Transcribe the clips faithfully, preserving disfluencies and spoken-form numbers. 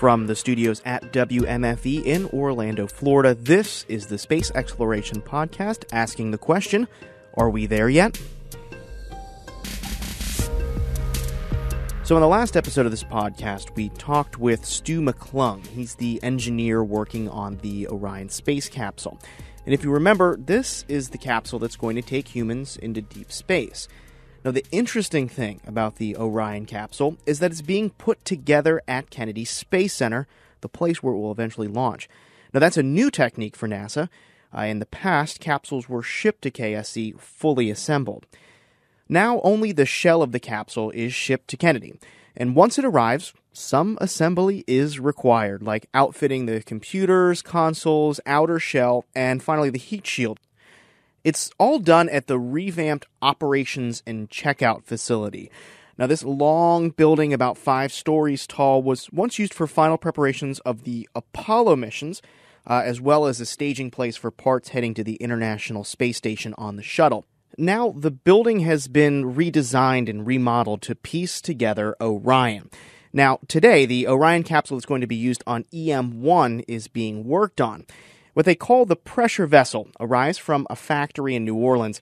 From the studios at W M F E in Orlando, Florida, this is the Space Exploration Podcast, asking the question, are we there yet? So in the last episode of this podcast, we talked with Stu McClung. He's the engineer working on the Orion space capsule. And if you remember, this is the capsule that's going to take humans into deep space. Now, the interesting thing about the Orion capsule is that it's being put together at Kennedy Space Center, the place where it will eventually launch. Now, that's a new technique for NASA. Uh, in the past, capsules were shipped to K S C fully assembled. Now, only the shell of the capsule is shipped to Kennedy. And once it arrives, some assembly is required, like outfitting the computers, consoles, outer shell, and finally the heat shield. It's all done at the revamped operations and checkout facility. Now, this long building, about five stories tall, was once used for final preparations of the Apollo missions, uh, as well as a staging place for parts heading to the International Space Station on the shuttle. Now, the building has been redesigned and remodeled to piece together Orion. Now, today, the Orion capsule that's going to be used on E M one is being worked on. What they call the pressure vessel arrives from a factory in New Orleans,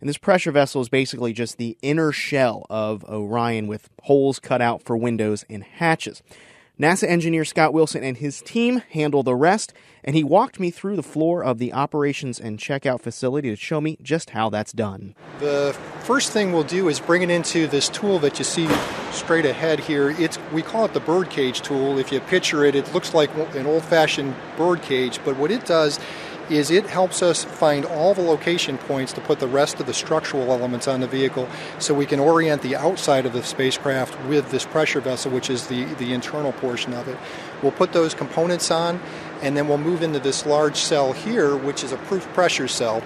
and this pressure vessel is basically just the inner shell of Orion with holes cut out for windows and hatches. NASA engineer Scott Wilson and his team handle the rest, and he walked me through the floor of the operations and checkout facility to show me just how that's done. The first thing we'll do is bring it into this tool that you see straight ahead here. It's we call it the birdcage tool. If you picture it, it looks like an old-fashioned birdcage, but what it does is it helps us find all the location points to put the rest of the structural elements on the vehicle so we can orient the outside of the spacecraft with this pressure vessel, which is the, the internal portion of it. We'll put those components on, and then we'll move into this large cell here, which is a proof pressure cell.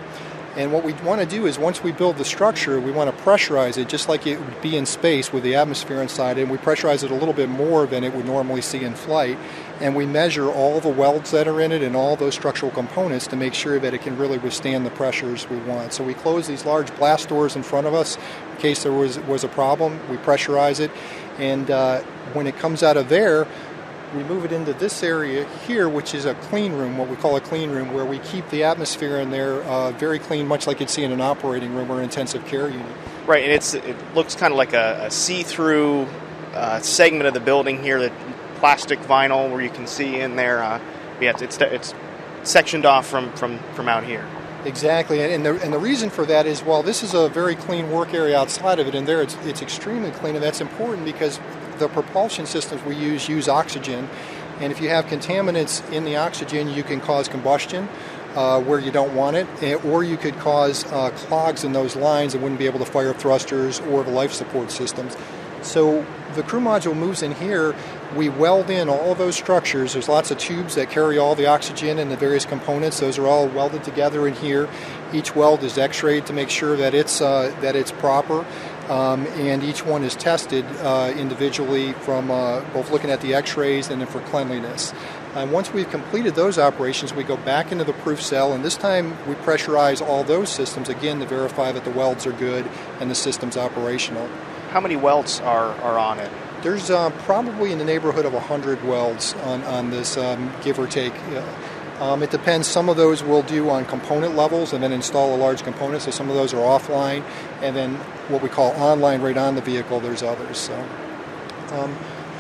And what we want to do is once we build the structure, we want to pressurize it just like it would be in space with the atmosphere inside it. And we pressurize it a little bit more than it would normally see in flight. And we measure all the welds that are in it and all those structural components to make sure that it can really withstand the pressures we want. So we close these large blast doors in front of us in case there was, was a problem. We pressurize it. And uh, when it comes out of there, we move it into this area here, which is a clean room, what we call a clean room, where we keep the atmosphere in there uh, very clean, much like you'd see in an operating room or an intensive care unit. Right, and it's it looks kind of like a, a see-through uh, segment of the building here, the plastic vinyl where you can see in there. Uh, yeah, it's, it's it's sectioned off from, from, from out here. Exactly, and the and the reason for that is, well, this is a very clean work area outside of it, and there it's it's extremely clean, and that's important because the propulsion systems we use use oxygen, and if you have contaminants in the oxygen, you can cause combustion uh, where you don't want it, or you could cause uh, clogs in those lines and wouldn't be able to fire thrusters or the life support systems. So the crew module moves in here, we weld in all of those structures. There's lots of tubes that carry all the oxygen and the various components. Those are all welded together in here. Each weld is x-rayed to make sure that it's uh, that it's proper, um, and each one is tested uh, individually from uh, both looking at the x-rays and then for cleanliness. And once we've completed those operations, we go back into the proof cell, and this time we pressurize all those systems again to verify that the welds are good and the system's operational. How many welds are, are on it? There's uh, probably in the neighborhood of one hundred welds on, on this, um, give or take. Um, it depends. Some of those we'll do on component levels and then install a large component, so some of those are offline. And then what we call online right on the vehicle, there's others. So um,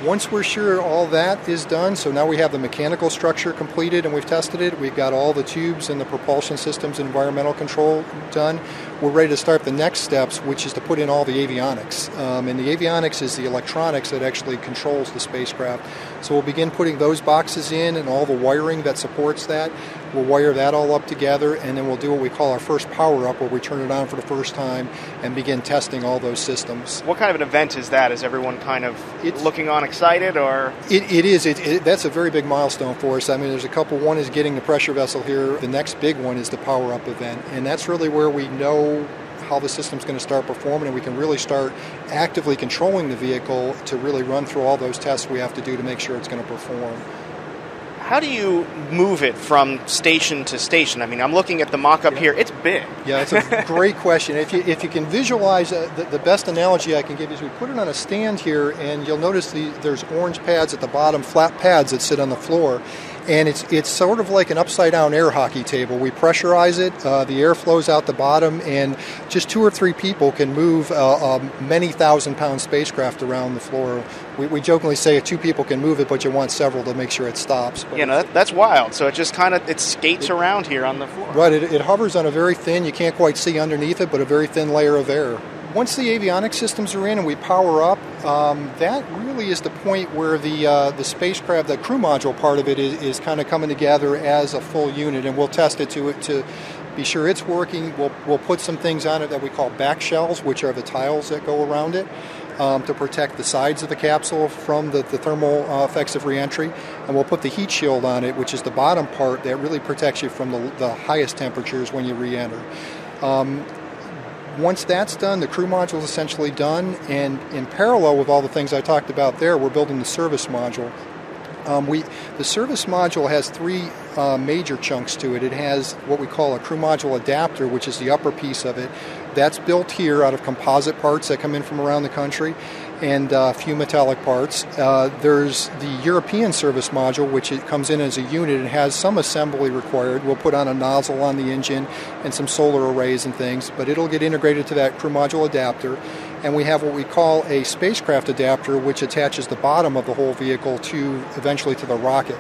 once we're sure all that is done, so now we have the mechanical structure completed and we've tested it. We've got all the tubes and the propulsion systems and environmental control done. We're ready to start the next steps, which is to put in all the avionics. Um, and the avionics is the electronics that actually controls the spacecraft. So we'll begin putting those boxes in and all the wiring that supports that. We'll wire that all up together, and then we'll do what we call our first power-up, where we turn it on for the first time and begin testing all those systems. What kind of an event is that? Is everyone kind of it's, looking on excited? or? It, it is. It, it, that's a very big milestone for us. I mean, there's a couple. One is getting the pressure vessel here. The next big one is the power-up event, and that's really where we know how the system's going to start performing, and we can really start actively controlling the vehicle to really run through all those tests we have to do to make sure it's going to perform. How do you move it from station to station? I mean, I'm looking at the mock-up here. It's big. Yeah, it's a great question. If you, if you can visualize, uh, the, the best analogy I can give is we put it on a stand here, and you'll notice the, there's orange pads at the bottom, flat pads that sit on the floor. And it's it's sort of like an upside-down air hockey table. We pressurize it, uh, the air flows out the bottom, and just two or three people can move uh, a many thousand-pound spacecraft around the floor. We, we jokingly say if two people can move it, but you want several to make sure it stops. But yeah, no, that, that's wild. So it just kind of it skates it, around here on the floor. Right, it, it hovers on a very thin, you can't quite see underneath it, but a very thin layer of air. Once the avionics systems are in and we power up, um, that really is the point where the uh, the spacecraft, the crew module part of it, is, is kind of coming together as a full unit, and we'll test it to it to be sure it's working. We'll we'll put some things on it that we call back shells, which are the tiles that go around it, um, to protect the sides of the capsule from the, the thermal uh, effects of reentry, and we'll put the heat shield on it, which is the bottom part that really protects you from the, the highest temperatures when you reenter. Um, Once that's done, the crew module is essentially done, and in parallel with all the things I talked about there, we're building the service module. Um, we, the service module has three uh, major chunks to it. It has what we call a crew module adapter, which is the upper piece of it. That's built here out of composite parts that come in from around the country, and a uh, few metallic parts. Uh, there's the European service module, which it comes in as a unit and has some assembly required. We'll put on a nozzle on the engine and some solar arrays and things, but it'll get integrated to that crew module adapter. And we have what we call a spacecraft adapter, which attaches the bottom of the whole vehicle to eventually to the rocket.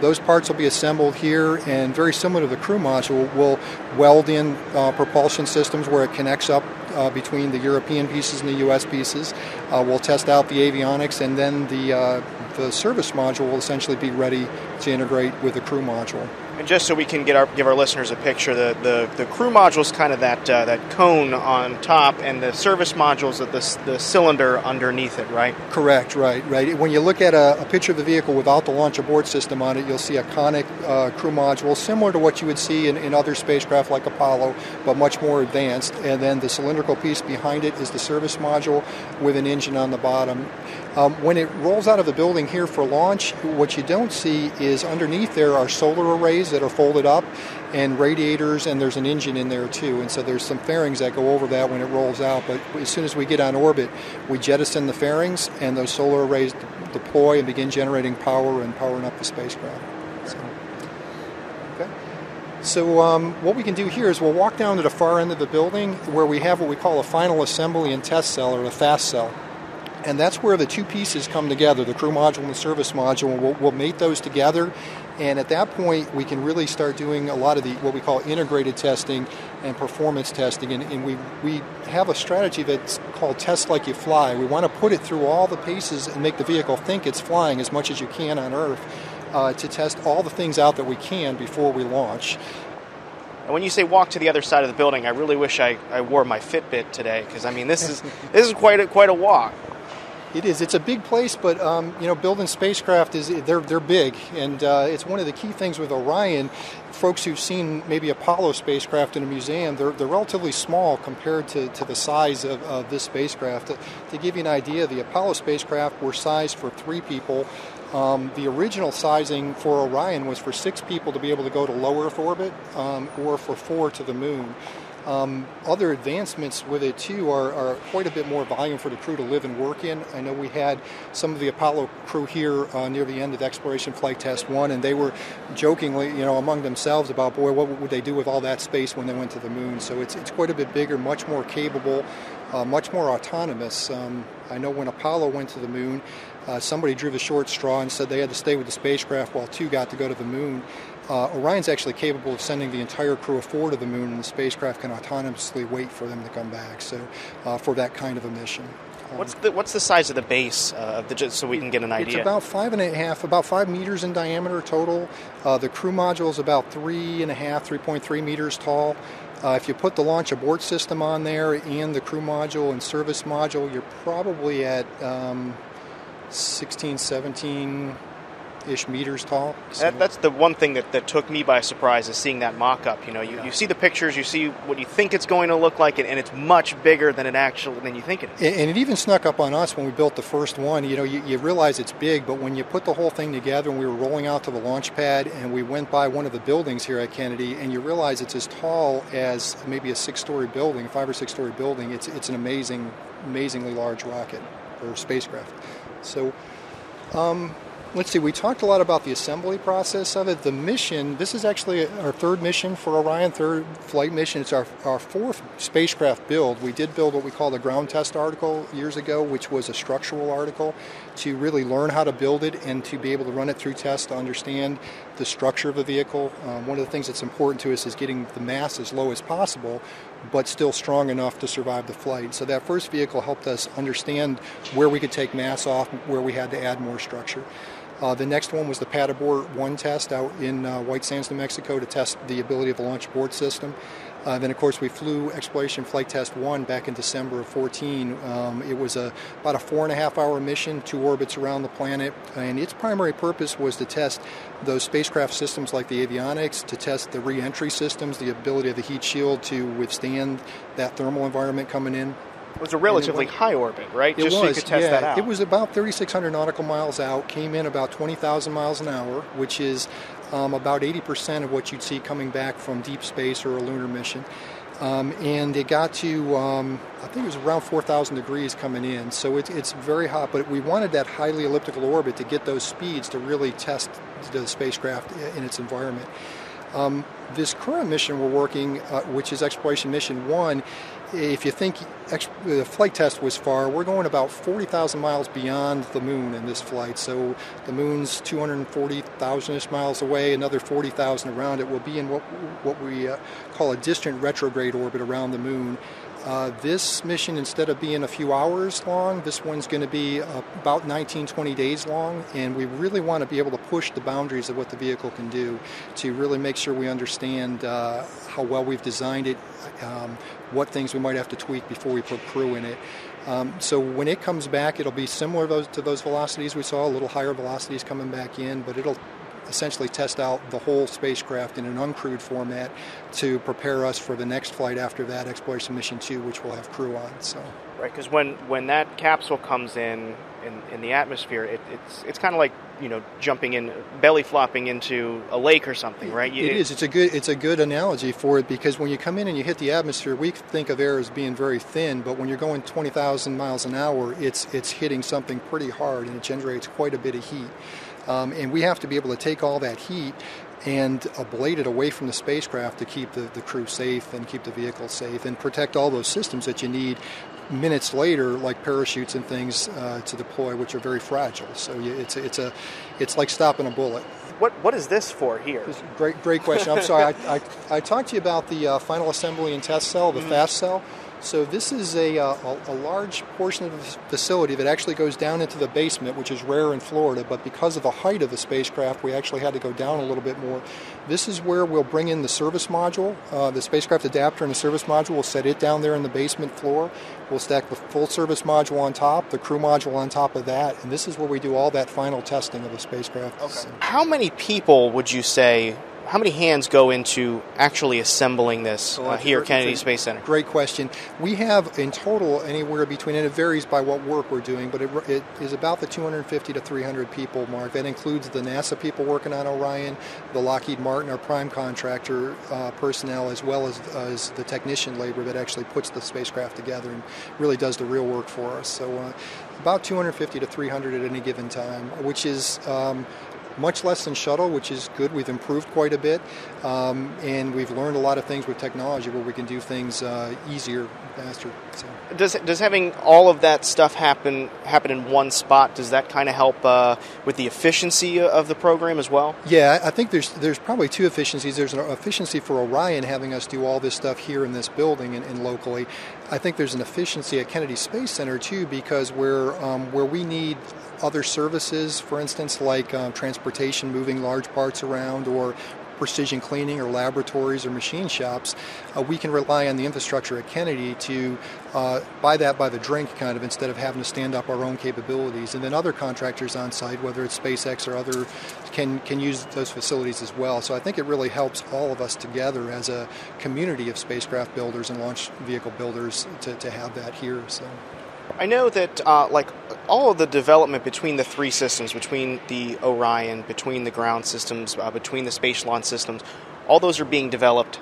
Those parts will be assembled here, and very similar to the crew module, we'll weld in uh, propulsion systems where it connects up uh, between the European pieces and the U S pieces. Uh, we'll test out the avionics, and then the, uh, the service module will essentially be ready to integrate with the crew module. And just so we can get our, give our listeners a picture, the, the, the crew module is kind of that uh, that cone on top, and the service module is the, the cylinder underneath it, right? Correct, right, right. When you look at a, a picture of the vehicle without the launch abort system on it, you'll see a conic uh, crew module, similar to what you would see in, in other spacecraft like Apollo, but much more advanced. And then the cylindrical piece behind it is the service module with an engine on the bottom. Um, when it rolls out of the building here for launch, what you don't see is underneath there are solar arrays that are folded up, and radiators, and there's an engine in there too. And so there's some fairings that go over that when it rolls out. But as soon as we get on orbit, we jettison the fairings, and those solar arrays de- deploy and begin generating power and powering up the spacecraft. So. So um, what we can do here is we'll walk down to the far end of the building where we have what we call a final assembly and test cell, or a fast cell. And that's where the two pieces come together, the crew module and the service module, and we'll, we'll mate those together. And at that point, we can really start doing a lot of the what we call integrated testing and performance testing. And, and we, we have a strategy that's called test like you fly. We want to put it through all the paces and make the vehicle think it's flying as much as you can on Earth uh, to test all the things out that we can before we launch. And when you say walk to the other side of the building, I really wish I, I wore my Fitbit today, because, I mean, this is this is quite a, quite a walk. It is. It's a big place, but um, you know, building spacecraft is they're they're big, and uh, it's one of the key things with Orion. Folks who've seen maybe Apollo spacecraft in a museum, they're they're relatively small compared to, to the size of, of this spacecraft. To, to give you an idea, the Apollo spacecraft were sized for three people. Um, the original sizing for Orion was for six people to be able to go to low Earth orbit, um, or for four to the moon. Um, other advancements with it, too, are, are quite a bit more volume for the crew to live and work in. I know we had some of the Apollo crew here uh, near the end of Exploration Flight Test one, and they were jokingly, you know, among themselves about, boy, what would they do with all that space when they went to the moon? So it's, it's quite a bit bigger, much more capable, uh, much more autonomous. Um, I know when Apollo went to the moon, uh, somebody drew the short straw and said they had to stay with the spacecraft while two got to go to the moon. Uh, Orion's actually capable of sending the entire crew of four to the moon, and the spacecraft can autonomously wait for them to come back. So, uh, for that kind of a mission, um, what's the what's the size of the base uh, of the just so we can get an idea? It's about five and a half, about five meters in diameter total. Uh, the crew module is about three and a half, three point three meters tall. Uh, if you put the launch abort system on there and the crew module and service module, you're probably at um, sixteen, seventeen. eight-ish meters tall. So that, that's the one thing that, that took me by surprise is seeing that mock-up. You know, you, yeah. you see the pictures, you see what you think it's going to look like, and, and it's much bigger than it actually than you think it is. And, and it even snuck up on us when we built the first one. You know, you, you realize it's big, but when you put the whole thing together, and we were rolling out to the launch pad, and we went by one of the buildings here at Kennedy, and you realize it's as tall as maybe a six-story building, five or six-story building. It's it's an amazing, amazingly large rocket or spacecraft. So, um, let's see, we talked a lot about the assembly process of it. The mission, this is actually our third mission for Orion, third flight mission. It's our, our fourth spacecraft build. We did build what we call the ground test article years ago, which was a structural article to really learn how to build it and to be able to run it through tests to understand the structure of the vehicle. Um, one of the things that's important to us is getting the mass as low as possible, but still strong enough to survive the flight. So that first vehicle helped us understand where we could take mass off, where we had to add more structure. Uh, the next one was the pad abort one test out in uh, White Sands, New Mexico, to test the ability of the launch abort system. Uh, then, of course, we flew Exploration Flight Test one back in December of fourteen. Um, it was a, about a four and a half hour mission, two orbits around the planet, and its primary purpose was to test those spacecraft systems like the avionics, to test the re-entry systems, the ability of the heat shield to withstand that thermal environment coming in. It was a relatively was, high orbit, right? It Just was, so you could test yeah. that out. It was about thirty-six hundred nautical miles out, came in about twenty thousand miles an hour, which is um, about eighty percent of what you'd see coming back from deep space or a lunar mission. Um, and it got to, um, I think it was around four thousand degrees coming in, so it, it's very hot. But we wanted that highly elliptical orbit to get those speeds to really test the spacecraft in its environment. Um, this current mission we're working, uh, which is Exploration Mission one, if you think the flight test was far, we're going about forty thousand miles beyond the moon in this flight. So the moon's two hundred forty thousand-ish miles away, another forty thousand around it. We'll be in what, what we uh, call a distant retrograde orbit around the moon. Uh, this mission, instead of being a few hours long, this one's going to be uh, about nineteen, twenty days long, and we really want to be able to push the boundaries of what the vehicle can do to really make sure we understand uh, how well we've designed it, um, what things we might have to tweak before we put crew in it. Um, so when it comes back, it'll be similar to those, to those velocities we saw, a little higher velocities coming back in, but it'll essentially test out the whole spacecraft in an uncrewed format to prepare us for the next flight after that, Exploration Mission two, which will have crew on. So right, because when, when that capsule comes in in, in the atmosphere, it, it's it's kind of like, you know, jumping in, belly flopping into a lake or something, right? You, it is. It's a good it's a good analogy for it, because when you come in and you hit the atmosphere, we think of air as being very thin, but when you're going twenty thousand miles an hour, it's it's hitting something pretty hard, and it generates quite a bit of heat. Um, and we have to be able to take all that heat and ablate it away from the spacecraft to keep the, the crew safe and keep the vehicle safe and protect all those systems that you need minutes later, like parachutes and things uh, to deploy, which are very fragile. So you, it's it's a it's like stopping a bullet. What what is this for here? Great great question. I'm sorry. I, I I talked to you about the uh, final assembly and test cell, the mm-hmm. fast cell. So this is a, a, a large portion of the facility that actually goes down into the basement, which is rare in Florida, but because of the height of the spacecraft, we actually had to go down a little bit more. This is where we'll bring in the service module, uh, the spacecraft adapter and the service module. We'll set it down there in the basement floor. We'll stack the full service module on top, the crew module on top of that, and this is where we do all that final testing of the spacecraft. Okay. So, how many people would you say... How many hands go into actually assembling this uh, here at Kennedy Space Center? Great question. We have in total anywhere between, and it varies by what work we're doing, but it, it is about the two hundred fifty to three hundred people mark. That includes the NASA people working on Orion, the Lockheed Martin, our prime contractor uh, personnel, as well as, uh, as the technician labor that actually puts the spacecraft together and really does the real work for us. So uh, about two hundred fifty to three hundred at any given time, which is... Um, much less than shuttle, which is good. We've improved quite a bit, um, and we've learned a lot of things with technology where we can do things uh, easier, faster. So. Does does having all of that stuff happen happen in one spot? Does that kind of help uh, with the efficiency of the program as well? Yeah, I think there's there's probably two efficiencies. There's an efficiency for Orion having us do all this stuff here in this building and, and locally. I think there's an efficiency at Kennedy Space Center too, because where um, where we need other services, for instance, like um, transportation, moving large parts around, or precision cleaning or laboratories or machine shops, uh, we can rely on the infrastructure at Kennedy to uh, buy that by the drink, kind of, instead of having to stand up our own capabilities. And then other contractors on site, whether it's SpaceX or other, can, can use those facilities as well. So I think it really helps all of us together as a community of spacecraft builders and launch vehicle builders to, to have that here. So. I know that uh, like all of the development between the three systems, between the Orion, between the ground systems, uh, between the space launch systems, all those are being developed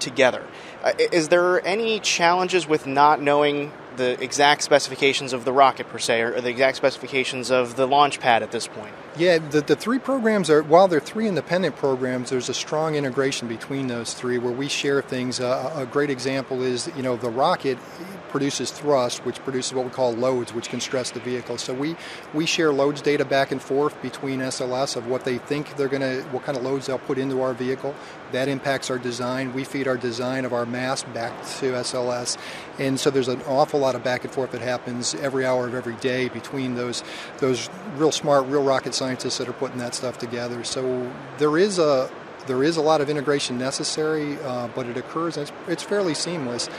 together. Uh, is there any challenges with not knowing the exact specifications of the rocket per se, or the exact specifications of the launch pad at this point? Yeah, the, the three programs are, while they're three independent programs, there's a strong integration between those three where we share things. Uh, a great example is, you know, the rocket produces thrust, which produces what we call loads, which can stress the vehicle. So we, we share loads data back and forth between S L S of what they think they're going to, what kind of loads they'll put into our vehicle. That impacts our design. We feed our design of our mass back to S L S. And so there's an awful lot of back and forth that happens every hour of every day between those, those real smart, real rocket scientists that are putting that stuff together. So there is a, there is a lot of integration necessary, uh, but it occurs and it's, it's fairly seamless.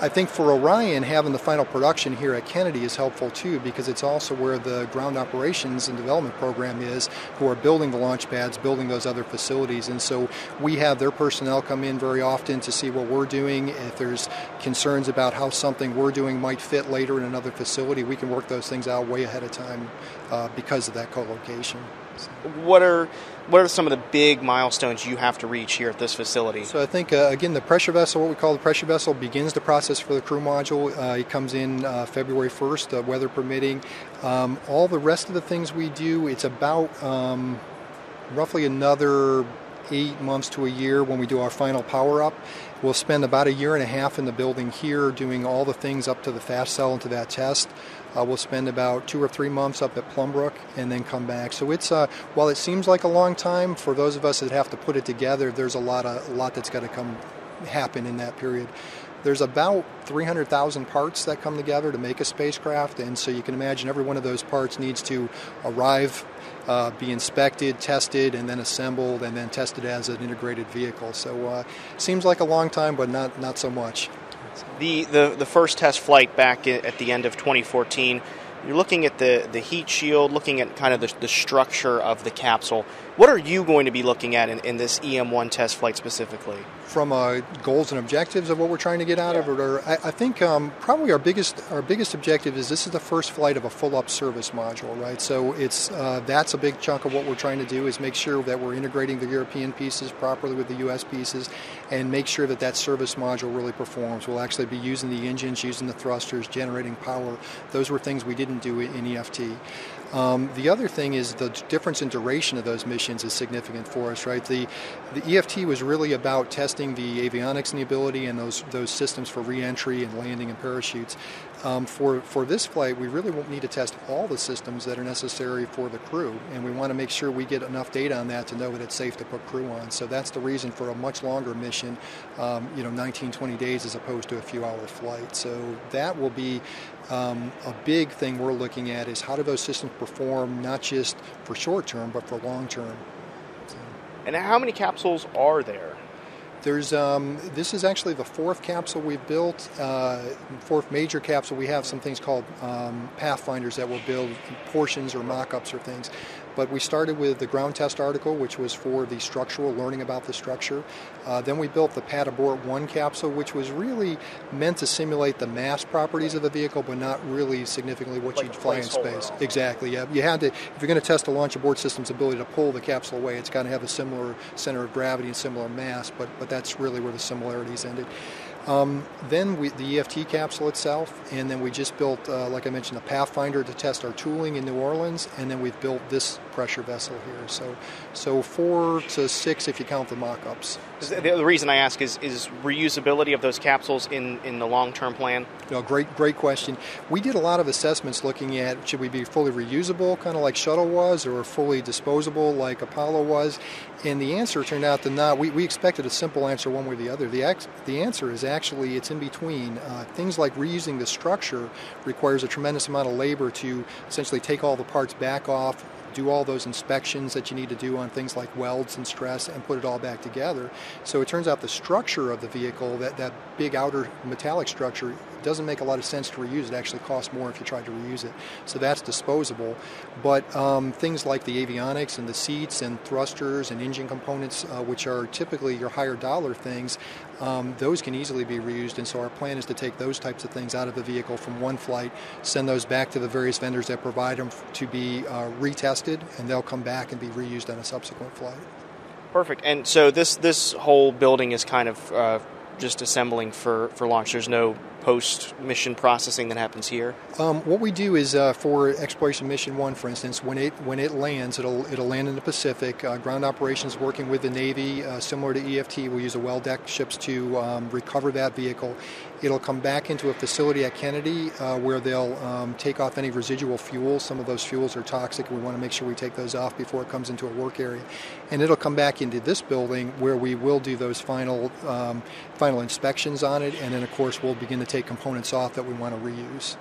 I think for Orion, having the final production here at Kennedy is helpful too, because it's also where the ground operations and development program is, who are building the launch pads, building those other facilities. And so we have their personnel come in very often to see what we're doing. If there's concerns about how something we're doing might fit later in another facility, we can work those things out way ahead of time uh, because of that co-location. What are what are some of the big milestones you have to reach here at this facility? So I think, uh, again, the pressure vessel, what we call the pressure vessel, begins the process for the crew module. Uh, it comes in uh, February first, uh, weather permitting. Um, all the rest of the things we do, it's about um, roughly another eight months to a year when we do our final power-up. We'll spend about a year and a half in the building here doing all the things up to the fast cell and to that test. Uh, we'll spend about two or three months up at Plum Brook and then come back. So it's uh, while it seems like a long time, for those of us that have to put it together, there's a lot of a lot that's got to come happen in that period. There's about three hundred thousand parts that come together to make a spacecraft, and so you can imagine every one of those parts needs to arrive, uh, be inspected, tested, and then assembled, and then tested as an integrated vehicle. So uh, seems like a long time, but not not so much. The, the the first test flight back at the end of twenty fourteen, you're looking at the, the heat shield, looking at kind of the, the structure of the capsule. What are you going to be looking at in, in this E M one test flight specifically? From uh, goals and objectives of what we're trying to get out yeah. of it? Or I, I think um, probably our biggest our biggest objective is this is the first flight of a full-up service module, right? So it's uh, that's a big chunk of what we're trying to do, is make sure that we're integrating the European pieces properly with the U S pieces and make sure that that service module really performs. We'll actually be using the engines, using the thrusters, generating power. Those were things we didn't do in E F T. Um, the other thing is the difference in duration of those missions is significant for us, right? The, the E F T was really about testing the avionics and the ability and those those systems for re-entry and landing and parachutes. Um, for, for this flight, we really won't need to test all the systems that are necessary for the crew, and we want to make sure we get enough data on that to know that it's safe to put crew on. So that's the reason for a much longer mission, um, you know, nineteen, twenty days as opposed to a few-hour flight. So that will be um, a big thing we're looking at, is how do those systems perform, not just for short-term, but for long-term. So. And how many capsules are there? There's, um, this is actually the fourth capsule we've built, uh, fourth major capsule. We have some things called um, pathfinders that will build portions or mock-ups or things. But we started with the ground test article, which was for the structural, learning about the structure. Uh, then we built the Pad Abort one capsule, which was really meant to simulate the mass properties of the vehicle, but not really significantly what like you'd fly in space. Off. Exactly. Yeah. You had to, if you're going to test a launch abort system's ability to pull the capsule away, it's got to have a similar center of gravity and similar mass, but, but that's really where the similarities ended. Um, then we, the E F T capsule itself, and then we just built, uh, like I mentioned, a Pathfinder to test our tooling in New Orleans, and then we've built this pressure vessel here. So, so four to six if you count the mock-ups. The, the reason I ask is, is reusability of those capsules in, in the long-term plan? No, great, great question. We did a lot of assessments looking at should we be fully reusable, kind of like Shuttle was, or fully disposable like Apollo was, and the answer turned out to not. We, we expected a simple answer one way or the other. The, ex, the answer is actually... Actually, it's in between. Uh, things like reusing the structure requires a tremendous amount of labor to essentially take all the parts back off, do all those inspections that you need to do on things like welds and stress and put it all back together. So it turns out the structure of the vehicle, that, that big outer metallic structure, doesn't make a lot of sense to reuse. It actually costs more if you try to reuse it. So that's disposable. But um, things like the avionics and the seats and thrusters and engine components, uh, which are typically your higher dollar things, um, those can easily be reused. And so our plan is to take those types of things out of the vehicle from one flight, send those back to the various vendors that provide them to be uh, retested, and they'll come back and be reused on a subsequent flight. Perfect. And so this, this whole building is kind of uh, just assembling for, for launch. There's no post-mission processing that happens here? Um, what we do is uh, for Exploration Mission one, for instance, when it when it lands, it'll it'll land in the Pacific. Uh, ground operations working with the Navy, uh, similar to E F T, we'll use a well-deck ships to um, recover that vehicle. It'll come back into a facility at Kennedy uh, where they'll um, take off any residual fuel. Some of those fuels are toxic. We want to make sure we take those off before it comes into a work area. And it'll come back into this building where we will do those final um, final inspections on it, and then, of course, we'll begin to take components off that we want to reuse.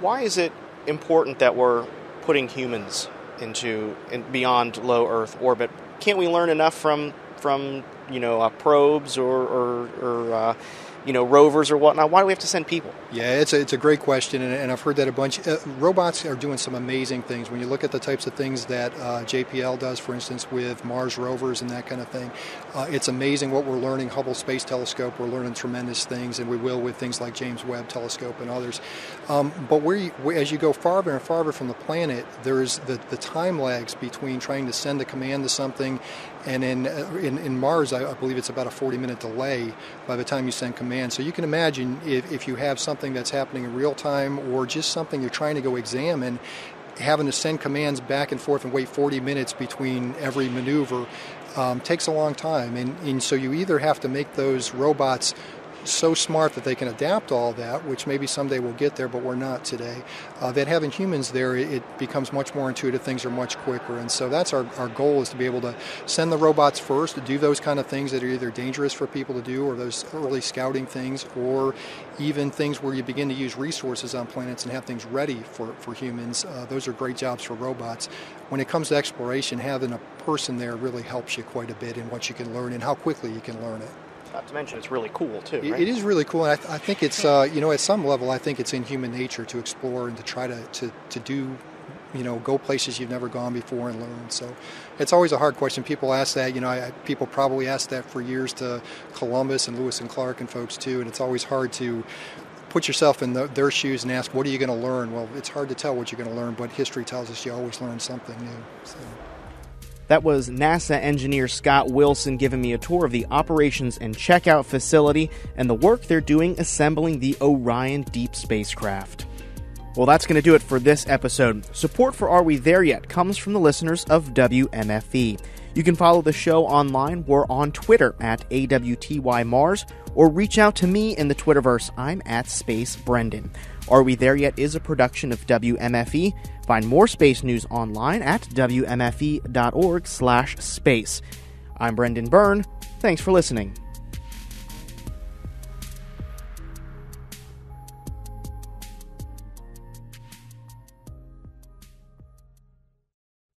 Why is it important that we're putting humans into and beyond low Earth orbit? Can't we learn enough from from you know uh, probes or or, or uh, you know rovers or whatnot? Why do we have to send people? Yeah, it's a, it's a great question, and, and I've heard that a bunch. Uh, robots are doing some amazing things. When you look at the types of things that uh, J P L does, for instance, with Mars rovers and that kind of thing, uh, it's amazing what we're learning. Hubble Space Telescope, we're learning tremendous things, and we will with things like James Webb Telescope and others. Um, but where you, as you go farther and farther from the planet, there's the, the time lags between trying to send a command to something, and in in, in Mars, I, I believe it's about a forty-minute delay by the time you send command. So you can imagine if, if you have something that's happening in real time or just something you're trying to go examine, having to send commands back and forth and wait forty minutes between every maneuver um, takes a long time. And, and so you either have to make those robots so smart that they can adapt all that, which maybe someday we'll get there, but we're not today, uh, that having humans there, it becomes much more intuitive, things are much quicker. And so that's our, our goal, is to be able to send the robots first to do those kind of things that are either dangerous for people to do, or those early scouting things, or even things where you begin to use resources on planets and have things ready for, for humans. Uh, those are great jobs for robots. When it comes to exploration, having a person there really helps you quite a bit in what you can learn and how quickly you can learn it. Not to mention, it's really cool, too, right? It is really cool, and I, th- I think it's, uh, you know, at some level, I think it's in human nature to explore and to try to, to, to do, you know, go places you've never gone before and learn. So it's always a hard question. People ask that, you know, I, people probably asked that for years to Columbus and Lewis and Clark and folks, too, and it's always hard to put yourself in the, their shoes and ask, what are you going to learn? Well, it's hard to tell what you're going to learn, but history tells us you always learn something new, so... That was NASA engineer Scott Wilson giving me a tour of the operations and checkout facility and the work they're doing assembling the Orion deep spacecraft. Well, that's going to do it for this episode. Support for Are We There Yet comes from the listeners of W M F E. You can follow the show online. We're on Twitter at AWTYMars, or reach out to me in the Twitterverse. I'm at SpaceBrendan. Are We There Yet is a production of W M F E. Find more space news online at W M F E dot org slash space. I'm Brendan Byrne. Thanks for listening.